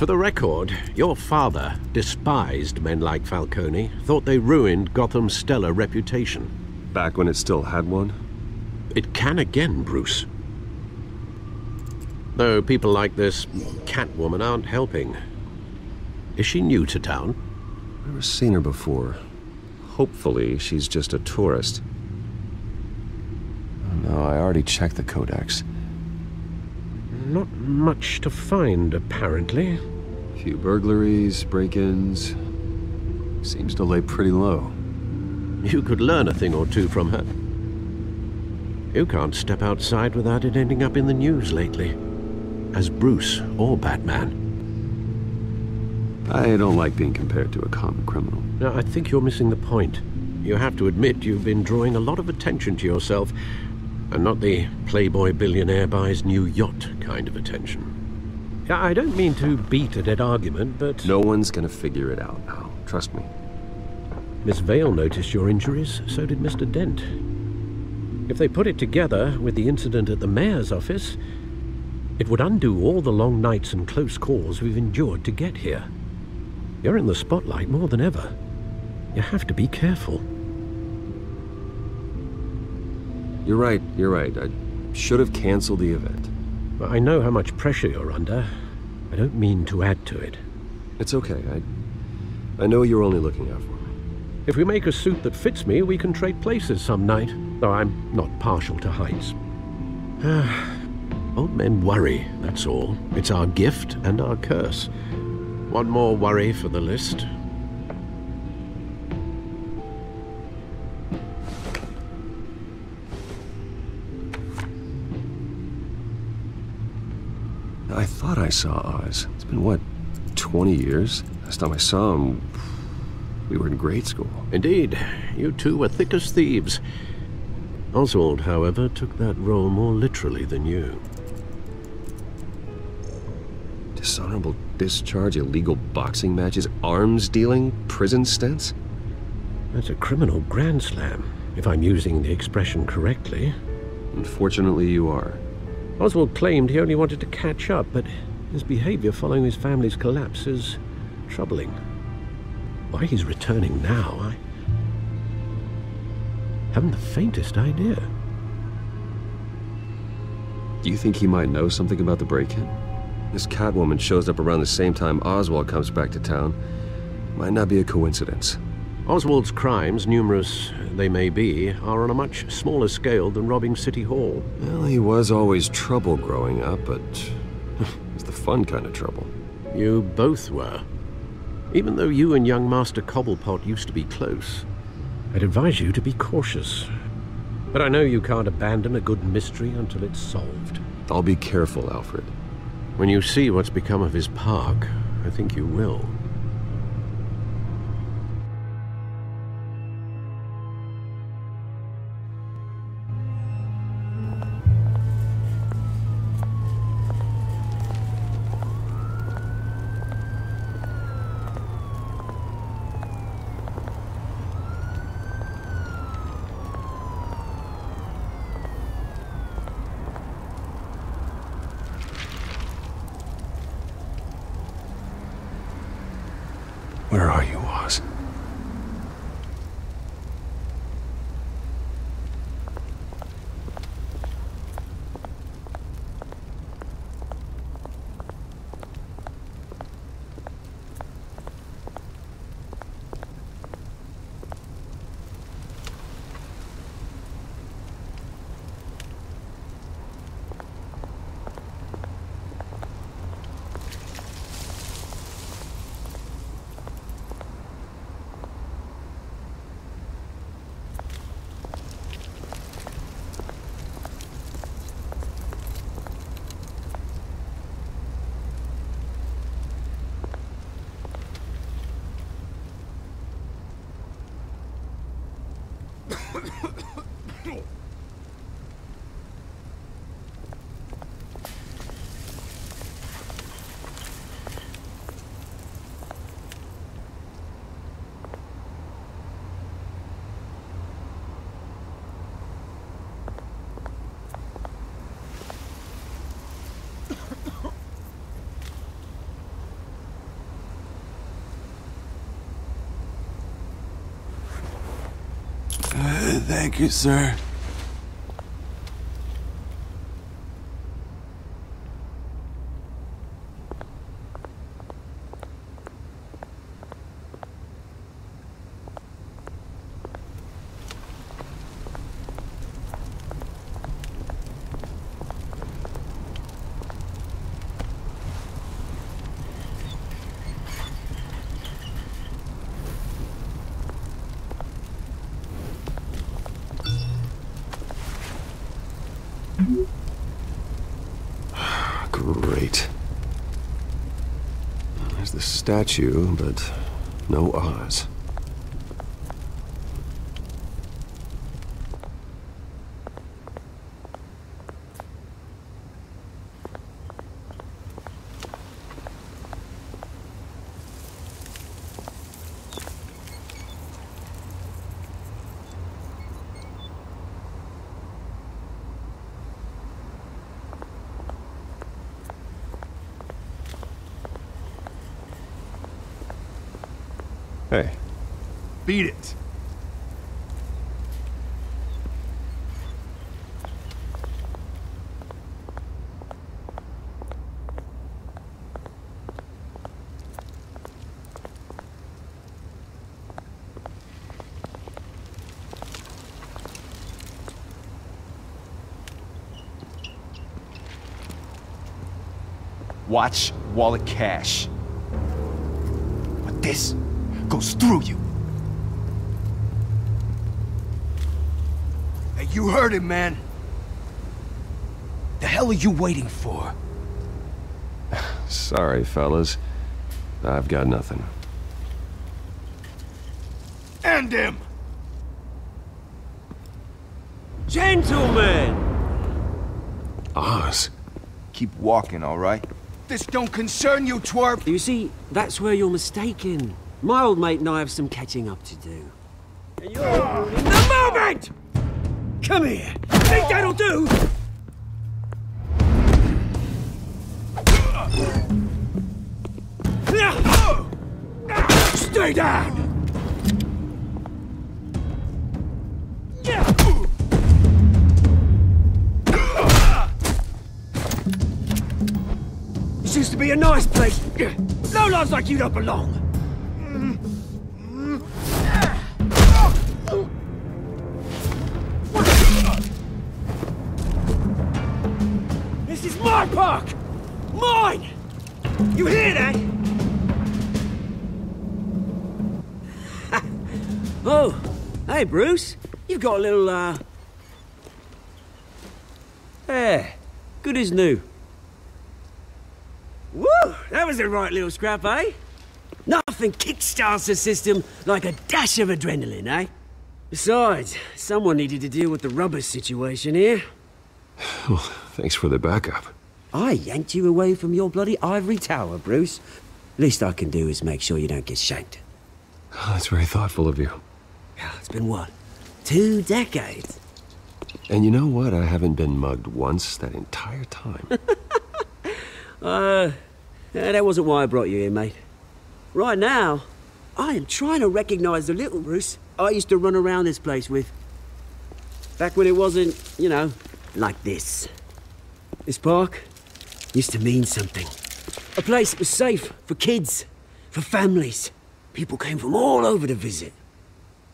For the record, your father despised men like Falcone, thought they ruined Gotham's stellar reputation. Back when it still had one? It can again, Bruce. Though people like this Catwoman aren't helping. Is she new to town? I've never seen her before. Hopefully, she's just a tourist. Oh, no, I already checked the Codex. Not much to find, apparently. A few burglaries, break-ins. Seems to lay pretty low. You could learn a thing or two from her. You can't step outside without it ending up in the news lately. As Bruce or Batman. I don't like being compared to a common criminal. No, I think you're missing the point. You have to admit you've been drawing a lot of attention to yourself, and not the playboy billionaire buys new yacht kind of attention. I don't mean to beat a dead argument, but... No one's gonna figure it out now, trust me. Miss Vale noticed your injuries, so did Mr. Dent. If they put it together with the incident at the mayor's office, it would undo all the long nights and close calls we've endured to get here. You're in the spotlight more than ever. You have to be careful. You're right. I should have canceled the event. Well, I know how much pressure you're under. I don't mean to add to it. It's okay. I know you're only looking out for me. If we make a suit that fits me, we can trade places some night. Though I'm not partial to heights. Old men worry, that's all. It's our gift and our curse. One more worry for the list. I thought I saw Oz. It's been, what, 20 years? Last time I saw him, we were in grade school. Indeed. You two were thick as thieves. Oswald, however, took that role more literally than you. Dishonorable discharge, illegal boxing matches, arms dealing, prison stints? That's a criminal grand slam, if I'm using the expression correctly. Unfortunately, you are. Oswald claimed he only wanted to catch up, but his behavior following his family's collapse is troubling. Why he's returning now, I haven't the faintest idea. Do you think he might know something about the break-in? This Catwoman shows up around the same time Oswald comes back to town. Might not be a coincidence. Oswald's crimes, numerous they may be, are on a much smaller scale than robbing City Hall. Well, he was always trouble growing up, but it was the fun kind of trouble. You both were. Even though you and young Master Cobblepot used to be close, I'd advise you to be cautious. But I know you can't abandon a good mystery until it's solved. I'll be careful, Alfred. When you see what's become of his park, I think you will. Where are you, Oz? Thank you, sir. Great. There's the statue, but no Oz. Hey. Beat it. Watch, wallet, cash. But this goes through you. Hey, you heard it, man. The hell are you waiting for? Sorry, fellas. I've got nothing. End him! Gentlemen! Oz. Keep walking, all right? This don't concern you, twerp! You see, that's where you're mistaken. My old mate and I have some catching up to do. And you're the moment! Come here! Think that'll do! Stay down! This used to be a nice place. No lives like you don't belong. Park! Mine! You hear that? Oh, hey Bruce, you've got a little, yeah, good as new. Woo! That was a right little scrap, eh? Nothing kickstarts the system like a dash of adrenaline, eh? Besides, someone needed to deal with the rubber situation here. Well, thanks for the backup. I yanked you away from your bloody ivory tower, Bruce. Least I can do is make sure you don't get shanked. Oh, that's very thoughtful of you. Yeah, it's been what? 2 decades? And you know what? I haven't been mugged once that entire time. That wasn't why I brought you here, mate. Right now, I am trying to recognize the little Bruce I used to run around this place with. Back when it wasn't, you know, like this. This park used to mean something. A place that was safe for kids, for families. People came from all over to visit.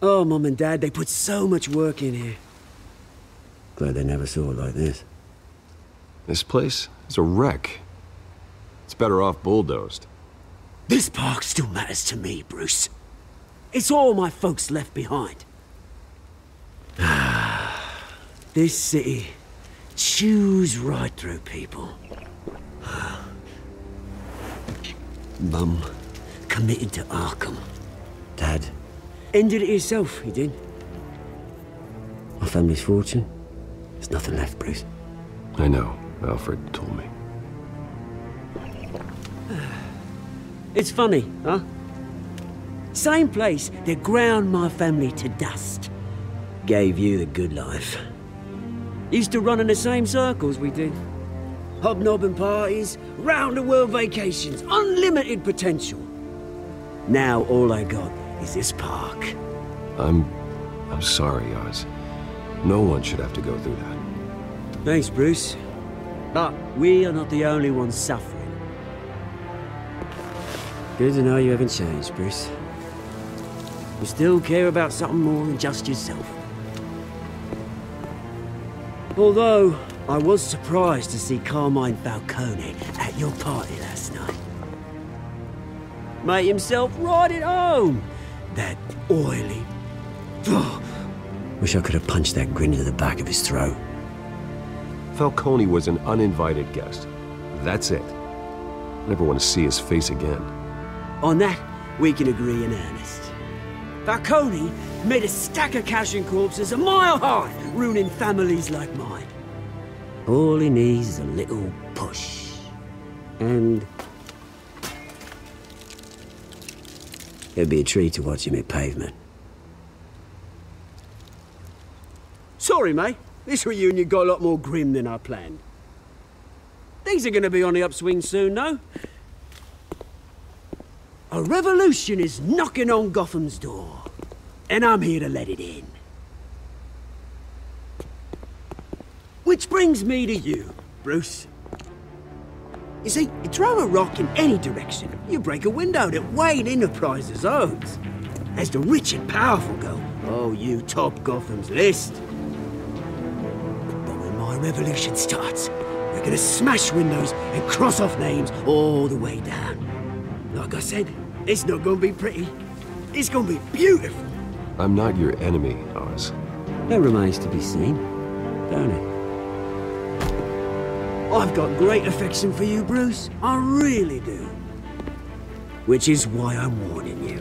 Oh, Mum and Dad, they put so much work in here. Glad they never saw it like this. This place is a wreck. It's better off bulldozed. This park still matters to me, Bruce. It's all my folks left behind. This city chews right through people. Mum committed to Arkham. Dad ended it himself, he did. My family's fortune. There's nothing left, Bruce. I know. Alfred told me. It's funny, huh? Same place that ground my family to dust. Gave you the good life. Used to run in the same circles we did. Hobnobbing parties, round-the-world vacations, unlimited potential. Now all I got is this park. I'm sorry, Oz. No one should have to go through that. Thanks, Bruce. But we are not the only ones suffering. Good to know you haven't changed, Bruce. You still care about something more than just yourself. Although, I was surprised to see Carmine Falcone at your party last night. Made himself right at home! That oily... Wish I could have punched that grin into the back of his throat. Falcone was an uninvited guest. That's it. Never want to see his face again. On that, we can agree in earnest. Falcone made a stack of cash and corpses a mile high, ruining families like mine. All he needs is a little push. And... it'd be a treat to watch him hit pavement. Sorry, mate. This reunion got a lot more grim than I planned. Things are going to be on the upswing soon, though. A revolution is knocking on Gotham's door, and I'm here to let it in. Which brings me to you, Bruce. You see, you throw a rock in any direction, you break a window that Wayne Enterprises owns. As the rich and powerful go, oh, you top Gotham's list. But when my revolution starts, we're gonna smash windows and cross off names all the way down. Like I said, it's not gonna be pretty. It's gonna be beautiful. I'm not your enemy, Oz. That remains to be seen, don't it? I've got great affection for you, Bruce. I really do. Which is why I'm warning you.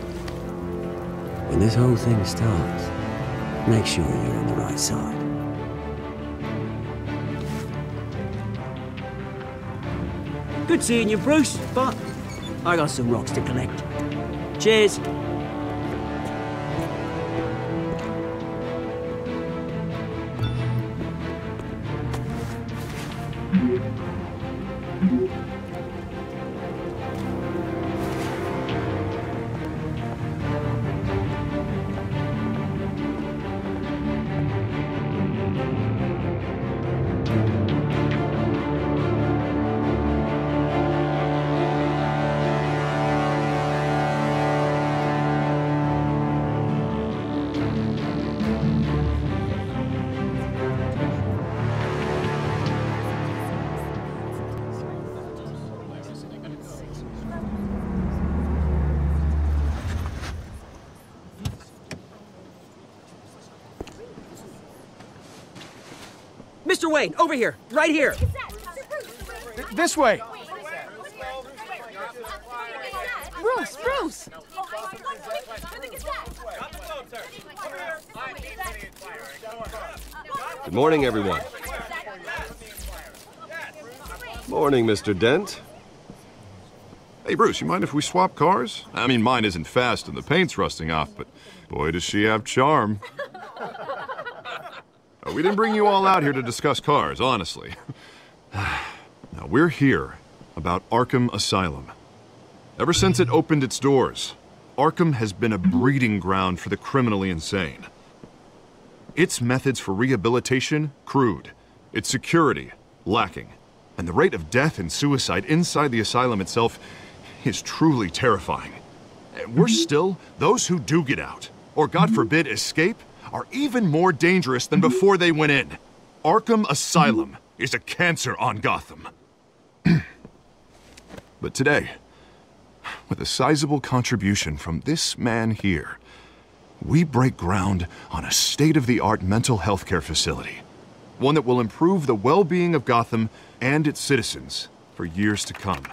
When this whole thing starts, make sure you're on the right side. Good seeing you, Bruce, but I got some rocks to collect. Cheers. Mr. Wayne, over here, right here. This way. Bruce, Bruce. Good morning, everyone. Morning, Mr. Dent. Hey, Bruce, you mind if we swap cars? I mean, mine isn't fast and the paint's rusting off, but boy, does she have charm. We didn't bring you all out here to discuss cars, honestly. Now, we're here about Arkham Asylum. Ever since it opened its doors, Arkham has been a breeding ground for the criminally insane. Its methods for rehabilitation, crude. Its security, lacking. And the rate of death and suicide inside the asylum itself is truly terrifying. Worse still, those who do get out, or God forbid, escape, are even more dangerous than before they went in. Arkham Asylum is a cancer on Gotham. But today, with a sizable contribution from this man here, we break ground on a state-of-the-art mental health care facility. One that will improve the well-being of Gotham and its citizens for years to come.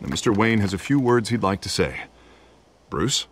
Now, Mr. Wayne has a few words he'd like to say. Bruce?